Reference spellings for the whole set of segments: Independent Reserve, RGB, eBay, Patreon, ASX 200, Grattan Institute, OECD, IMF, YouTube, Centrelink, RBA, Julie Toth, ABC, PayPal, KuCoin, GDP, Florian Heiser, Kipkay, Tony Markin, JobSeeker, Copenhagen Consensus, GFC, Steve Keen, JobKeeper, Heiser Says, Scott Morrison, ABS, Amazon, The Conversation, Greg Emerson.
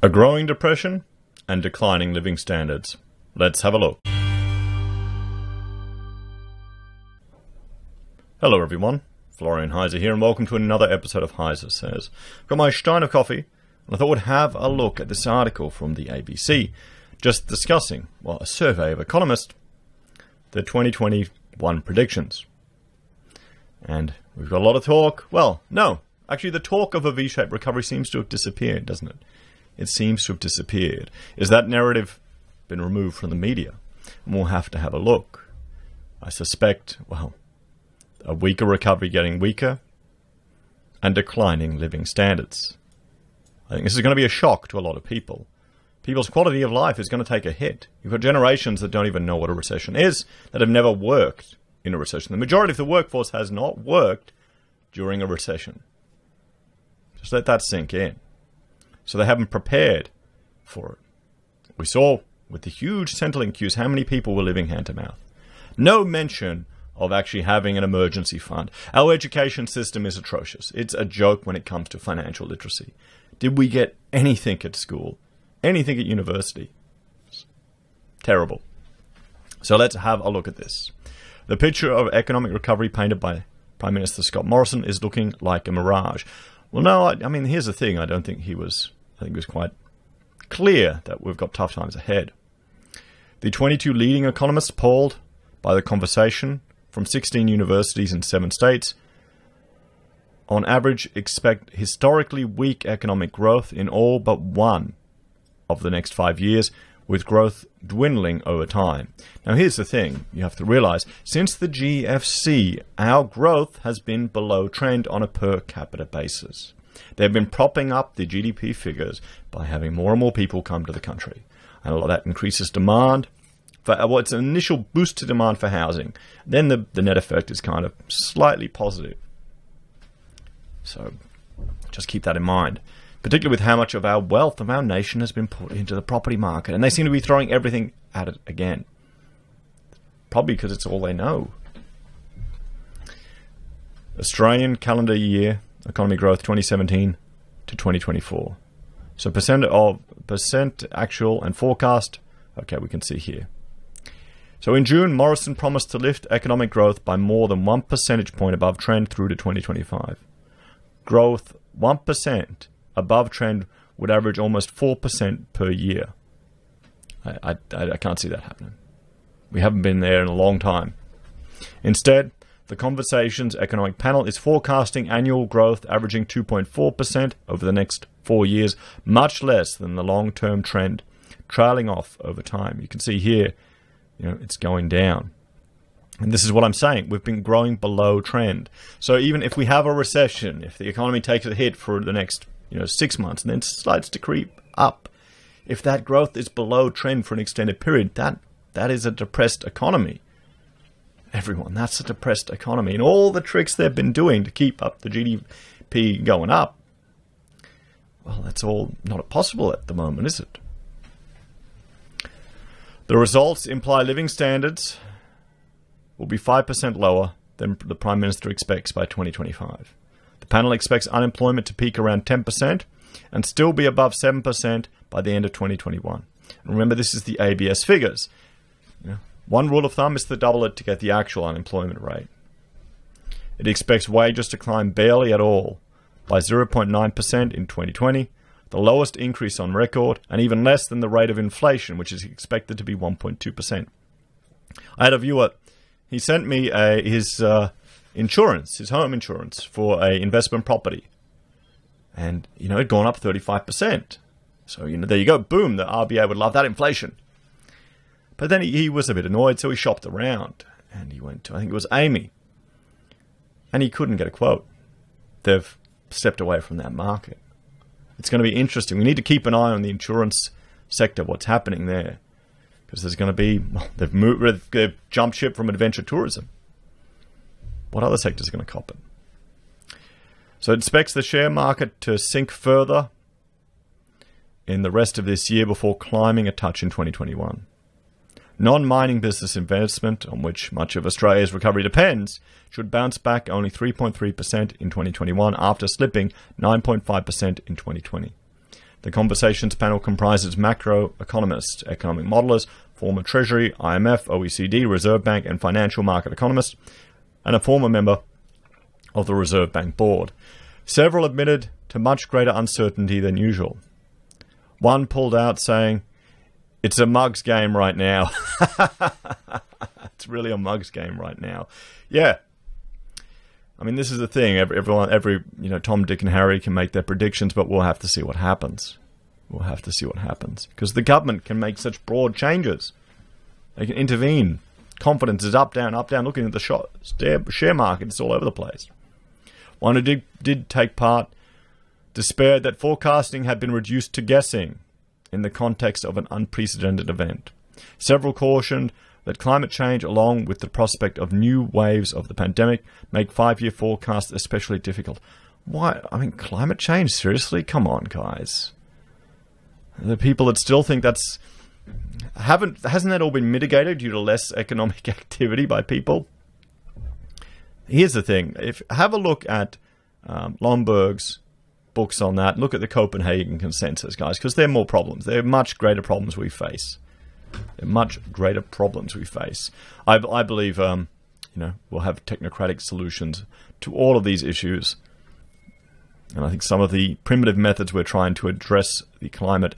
A growing depression and declining living standards. Let's have a look. Hello everyone, Florian Heiser here and welcome to another episode of Heiser Says. I've got my stein of coffee and I thought we'd have a look at this article from the ABC just discussing, well, a survey of economists, the 2021 predictions. And we've got a lot of talk. Well, no, actually the talk of a V-shaped recovery seems to have disappeared, doesn't it? It seems to have disappeared. Is that narrative been removed from the media? And we'll have to have a look. I suspect, well, a weaker recovery getting weaker and declining living standards. I think this is going to be a shock to a lot of people. People's quality of life is going to take a hit. You've got generations that don't even know what a recession is, that have never worked in a recession. The majority of the workforce has not worked during a recession. Just let that sink in. So they haven't prepared for it. We saw with the huge Centrelink queues how many people were living hand-to-mouth. No mention of actually having an emergency fund. Our education system is atrocious. It's a joke when it comes to financial literacy. Did we get anything at school? Anything at university? It's terrible. So let's have a look at this. The picture of economic recovery painted by Prime Minister Scott Morrison is looking like a mirage. Well, no, I mean, here's the thing. I don't think he was... I think it was quite clear that we've got tough times ahead. The 22 leading economists polled by The Conversation from 16 universities in 7 states on average expect historically weak economic growth in all but one of the next 5 years, with growth dwindling over time. Now, here's the thing you have to realize. Since the GFC, our growth has been below trend on a per capita basis. They've been propping up the GDP figures by having more and more people come to the country. And a lot of that increases demand for what's an initial boost to demand for housing. Then the net effect is kind of slightly positive. So just keep that in mind, particularly with how much of our wealth of our nation has been put into the property market. And they seem to be throwing everything at it again, probably because it's all they know. Australian calendar year economy growth 2017 to 2024. So percent actual and forecast. Okay, we can see here. So in June, Morrison promised to lift economic growth by more than 1 percentage point above trend through to 2025. Growth 1% above trend would average almost 4% per year. I can't see that happening. We haven't been there in a long time. Instead, The Conversation's economic panel is forecasting annual growth averaging 2.4% over the next 4 years, much less than the long-term trend, trailing off over time. You can see here, you know, it's going down. And this is what I'm saying. We've been growing below trend. So even if we have a recession, if the economy takes a hit for the next, 6 months and then starts to creep up, if that growth is below trend for an extended period, that is a depressed economy. Everyone, that's a depressed economy. And all the tricks they've been doing to keep up the GDP going up, well, that's all not possible at the moment, is it? The results imply living standards will be 5% lower than the Prime Minister expects by 2025. The panel expects unemployment to peak around 10% and still be above 7% by the end of 2021. And remember, this is the ABS figures. Yeah. One rule of thumb is to double it to get the actual unemployment rate. It expects wages to climb barely at all, by 0.9% in 2020, the lowest increase on record, and even less than the rate of inflation, which is expected to be 1.2%. I had a viewer, he sent me his home insurance for an investment property. And, it'd gone up 35%. So, there you go, boom, the RBA would love that inflation. But then he was a bit annoyed, so he shopped around and he went to, I think it was Amy, and he couldn't get a quote. They've stepped away from that market. It's going to be interesting. We need to keep an eye on the insurance sector, what's happening there, because there's going to be, they've jumped ship from adventure tourism. What other sectors are going to cop it? So it expects the share market to sink further in the rest of this year before climbing a touch in 2021. Non-mining business investment, on which much of Australia's recovery depends, should bounce back only 3.3% in 2021 after slipping 9.5% in 2020. The Conversations panel comprises macroeconomists, economic modelers, former Treasury, IMF, OECD, Reserve Bank, and financial market economists, and a former member of the Reserve Bank board. Several admitted to much greater uncertainty than usual. One pulled out saying, "It's a mug's game right now." It's really a mug's game right now. Yeah. I mean, this is the thing. Every you know, Tom, Dick, and Harry can make their predictions, but we'll have to see what happens. We'll have to see what happens, because the government can make such broad changes. They can intervene. Confidence is up, down, up, down. Looking at the share market, it's all over the place. One who did take part despaired that forecasting had been reduced to guessing in the context of an unprecedented event. Several cautioned that climate change, along with the prospect of new waves of the pandemic, make five-year forecasts especially difficult. Why? I mean, climate change? Seriously? Come on, guys. The people that still think that's... hasn't that all been mitigated due to less economic activity by people? Here's the thing. Have a look at Lomberg's books on that. Look at the Copenhagen Consensus, guys, because they're more problems. They're much greater problems we face. I believe, you know, we'll have technocratic solutions to all of these issues. And I think some of the primitive methods we're trying to address the climate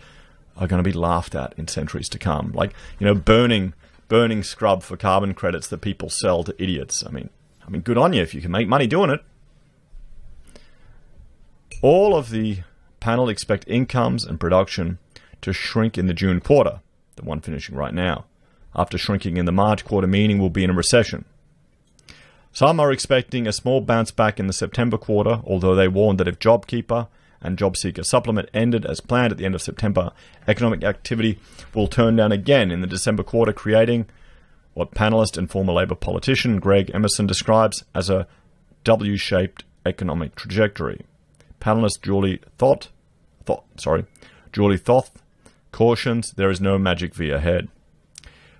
are going to be laughed at in centuries to come. Like, you know, burning scrub for carbon credits that people sell to idiots. I mean, good on you if you can make money doing it. All of the panel expect incomes and production to shrink in the June quarter, the one finishing right now, after shrinking in the March quarter, meaning we'll be in a recession. Some are expecting a small bounce back in the September quarter, although they warned that if JobKeeper and JobSeeker supplement ended as planned at the end of September, economic activity will turn down again in the December quarter, creating what panelist and former Labour politician Greg Emerson describes as a W-shaped economic trajectory. Panelist Julie Toth cautions there is no magic V ahead.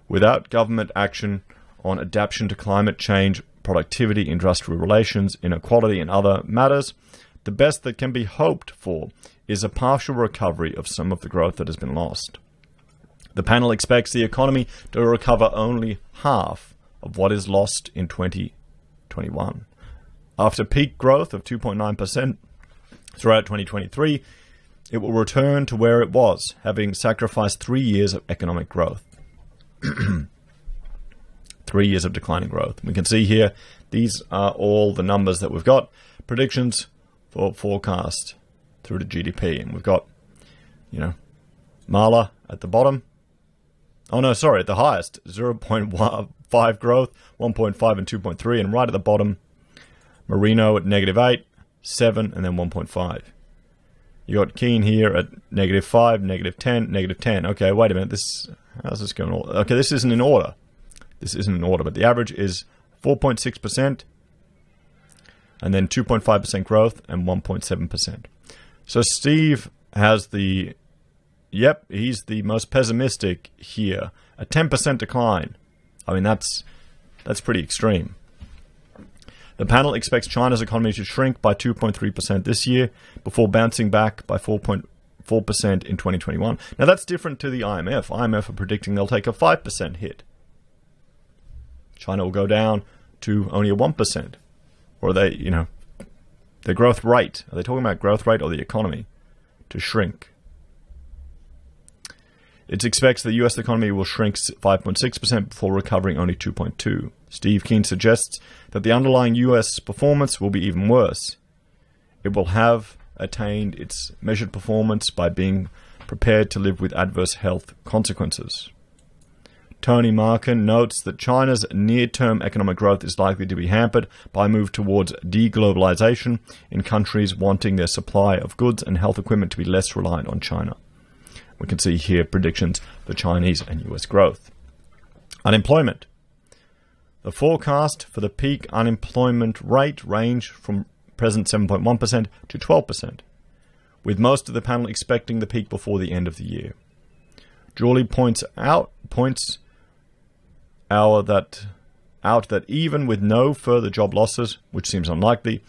Without government action on adaptation to climate change, productivity, industrial relations, inequality, and other matters, the best that can be hoped for is a partial recovery of some of the growth that has been lost. The panel expects the economy to recover only half of what is lost in 2021. After peak growth of 2.9% throughout 2023, it will return to where it was, having sacrificed 3 years of economic growth. 3 years of declining growth. We can see here, these are all the numbers that we've got. Predictions for forecast through to GDP. And we've got, you know, Mahler at the bottom. Oh, no, sorry, at the highest, 0.5 growth, 1.5 and 2.3. And right at the bottom, Marino at -8, 7, and then 1.5. You got Keen here at -5, -10, -10. Okay, wait a minute. How's this going? Okay, this isn't in order. This isn't in order, but the average is 4.6%, and then 2.5% growth, and 1.7%. So Steve has the, yep, he's the most pessimistic here. A 10% decline. I mean, that's pretty extreme. The panel expects China's economy to shrink by 2.3% this year before bouncing back by 4.4% in 2021. Now, that's different to the IMF. IMF are predicting they'll take a 5% hit. China will go down to only a 1%. Or they, you know, their growth rate. Are they talking about growth rate or the economy? To shrink. It expects the U.S. economy will shrink 5.6% before recovering only 2.2%. Steve Keen suggests that the underlying U.S. performance will be even worse. It will have attained its measured performance by being prepared to live with adverse health consequences. Tony Markin notes that China's near-term economic growth is likely to be hampered by a move towards deglobalization in countries wanting their supply of goods and health equipment to be less reliant on China. We can see here predictions for Chinese and U.S. growth. Unemployment. The forecast for the peak unemployment rate ranged from present 7.1% to 12%, with most of the panel expecting the peak before the end of the year. Julie points out that even with no further job losses, which seems unlikely,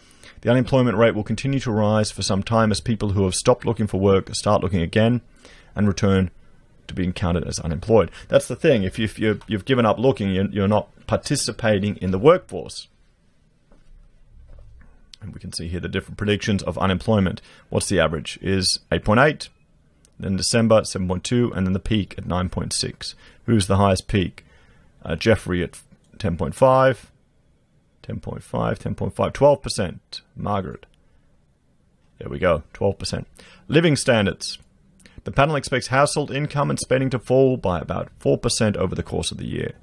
The unemployment rate will continue to rise for some time as people who have stopped looking for work start looking again and return to being counted as unemployed. That's the thing. If you've given up looking, you're not participating in the workforce. And we can see here the different predictions of unemployment. What's the average? Is 8.8, then December 7.2, and then the peak at 9.6. Who's the highest peak? Jeffrey at 10.5, 10.5, 10.5, 12%. Margaret. There we go, 12%. Living standards. The panel expects household income and spending to fall by about 4% over the course of the year.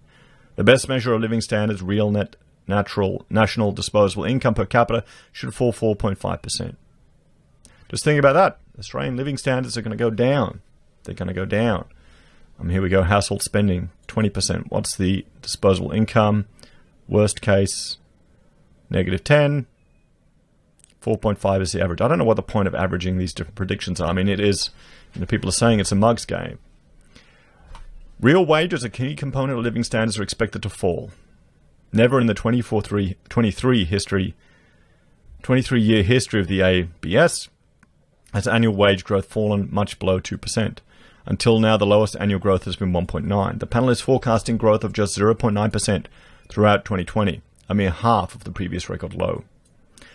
The best measure of living standards, real net national disposable income per capita, should fall 4.5%. Just think about that. Australian living standards are going to go down. They're going to go down. Here we go. Household spending, 20%. What's the disposable income? Worst case, -10. 4.5 is the average. I don't know what the point of averaging these different predictions are. It is, people are saying it's a mug's game. Real wages, a key component of living standards, are expected to fall. Never in the 23-year history of the ABS has annual wage growth fallen much below 2%. Until now, the lowest annual growth has been 1.9. The panel is forecasting growth of just 0.9% throughout 2020, a mere half of the previous record low.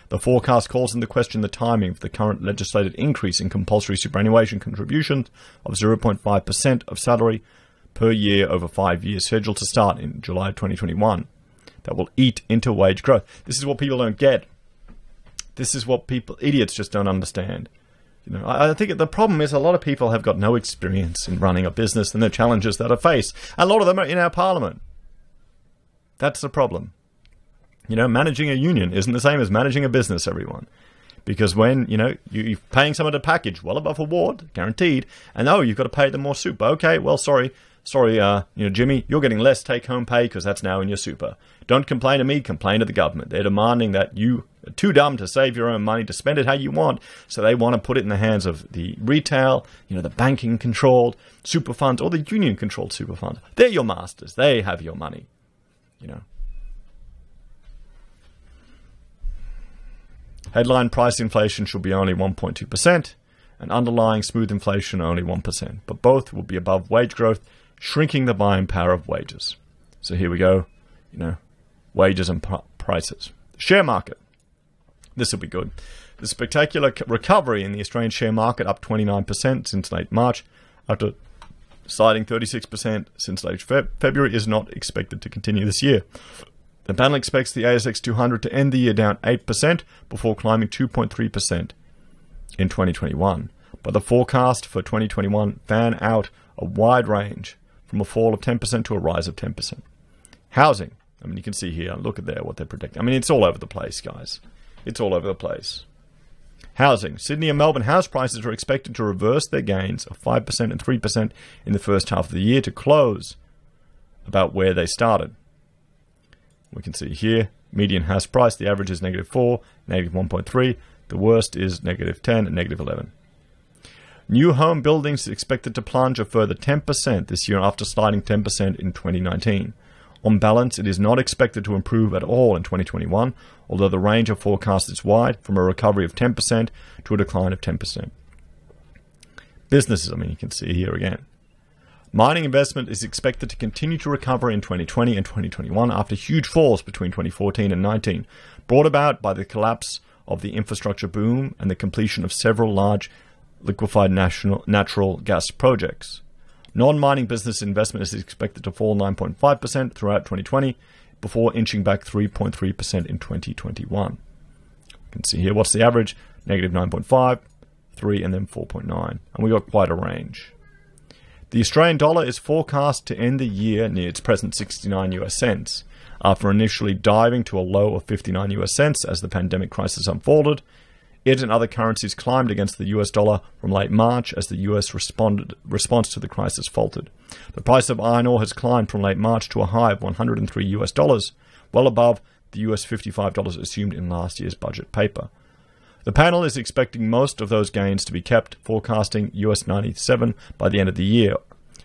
The forecast calls into question the timing of the current legislated increase in compulsory superannuation contributions of 0.5% of salary per year over 5 years, scheduled to start in July 2021. That will eat into wage growth. This is what people don't get. This is what idiots just don't understand. I think the problem is a lot of people have got no experience in running a business and the challenges that are faced. A lot of them are in our parliament. That's the problem. Managing a union isn't the same as managing a business, everyone. Because when, you're paying someone to package well above award, guaranteed, and oh, you've got to pay them more super. Okay, well, sorry. Sorry, Jimmy, you're getting less take-home pay because that's now in your super. Don't complain to me, complain to the government. They're demanding that you are too dumb to save your own money, to spend it how you want, so they want to put it in the hands of the retail, the banking-controlled super funds, or the union-controlled super funds. They're your masters. They have your money, Headline price inflation should be only 1.2%, and underlying smooth inflation only 1%, but both will be above wage growth, shrinking the buying power of wages. So here we go, wages and prices. Share market. This will be good. The spectacular recovery in the Australian share market, up 29% since late March, after sliding 36% since late February, is not expected to continue this year. The panel expects the ASX 200 to end the year down 8% before climbing 2.3% in 2021. But the forecast for 2021 fan out a wide range, from a fall of 10% to a rise of 10%. Housing. You can see here, look at there what they're predicting. It's all over the place, guys. It's all over the place. Housing. Sydney and Melbourne house prices are expected to reverse their gains of 5% and 3% in the first half of the year to close about where they started. We can see here, median house price, the average is -4, -1.3. The worst is -10 and -11. New home buildings expected to plunge a further 10% this year after sliding 10% in 2019. On balance, it is not expected to improve at all in 2021, although the range of forecasts is wide, from a recovery of 10% to a decline of 10%. Businesses, you can see here again. Mining investment is expected to continue to recover in 2020 and 2021 after huge falls between 2014 and 2019, brought about by the collapse of the infrastructure boom and the completion of several large liquefied natural gas projects. Non-mining business investment is expected to fall 9.5% throughout 2020 before inching back 3.3% in 2021. You can see here, what's the average? -9.5, 3, and then 4.9. And we got quite a range. The Australian dollar is forecast to end the year near its present 69 US cents, after initially diving to a low of 59 US cents as the pandemic crisis unfolded. It and other currencies climbed against the US dollar from late March as the US response to the crisis faltered. The price of iron ore has climbed from late March to a high of $103, well above the US $55 assumed in last year's budget paper. The panel is expecting most of those gains to be kept, forecasting US 97 by the end of the year,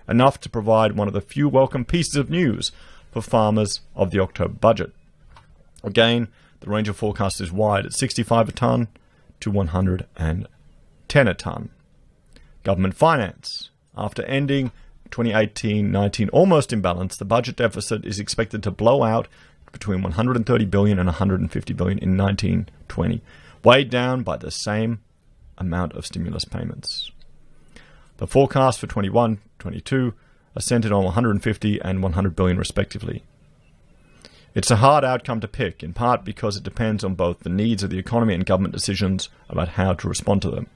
enough to provide one of the few welcome pieces of news for farmers of the October budget. Again, The range of forecast is wide at 65 a tonne to 110 a tonne. Government finance. After ending 2018-19 almost in balance, the budget deficit is expected to blow out between 130 billion and 150 billion in 1920, weighed down by the same amount of stimulus payments. The forecast for 21-22 are centered on 150 and 100 billion respectively. It's a hard outcome to pick, in part because it depends on both the needs of the economy and government decisions about how to respond to them.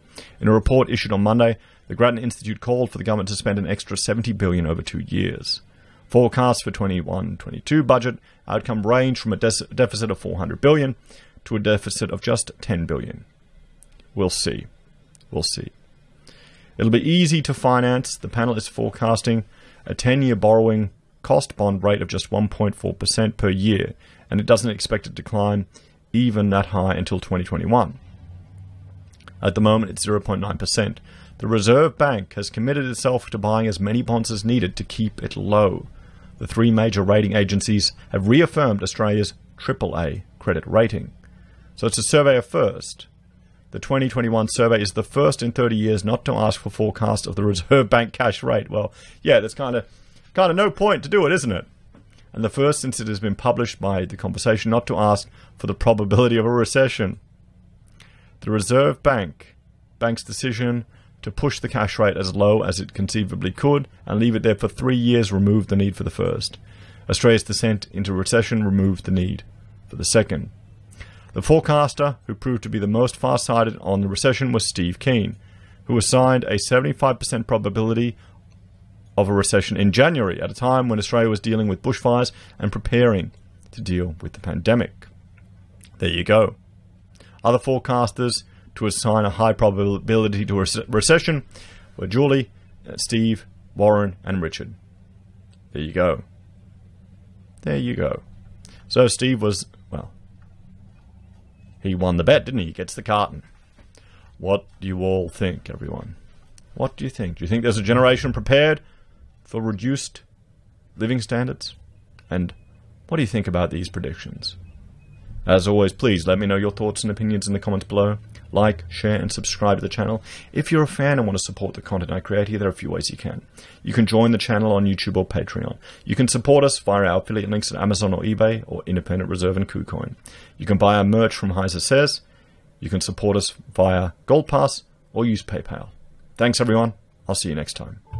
In a report issued on Monday, the Grattan Institute called for the government to spend an extra 70 billion over 2 years. Forecasts for 21-22 budget outcome range from a deficit of 400 billion to a deficit of just 10 billion. We'll see. We'll see. It'll be easy to finance. The panel is forecasting a 10-year borrowing cost bond rate of just 1.4% per year, and it doesn't expect it to climb even that high until 2021. At the moment, it's 0.9%. The Reserve Bank has committed itself to buying as many bonds as needed to keep it low. The three major rating agencies have reaffirmed Australia's AAA credit rating. So it's a survey of first. The 2021 survey is the first in 30 years not to ask for forecast of the Reserve Bank cash rate. Well, yeah, there's kind of no point to do it, isn't it? And the first since it has been published by The Conversation not to ask for the probability of a recession. The Reserve Bank's decision to push the cash rate as low as it conceivably could and leave it there for 3 years removed the need for the first. Australia's descent into recession removed the need for the second. The forecaster, who proved to be the most far-sighted on the recession, was Steve Keen, who assigned a 75% probability of a recession in January, at a time when Australia was dealing with bushfires and preparing to deal with the pandemic. There you go. Other forecasters to assign a high probability to a recession were Julie, Steve, Warren, and Richard. There you go. There you go. So Steve was, well, he won the bet, didn't he? He gets the carton. What do you all think, everyone? What do you think? Do you think there's a generation prepared for reduced living standards? And what do you think about these predictions? As always, please let me know your thoughts and opinions in the comments below. Like, share, and subscribe to the channel. If you're a fan and want to support the content I create here, there are a few ways you can. You can join the channel on YouTube or Patreon. You can support us via our affiliate links at Amazon or eBay or Independent Reserve and KuCoin. You can buy our merch from Heiser Says. You can support us via Gold Pass or use PayPal. Thanks, everyone. I'll see you next time.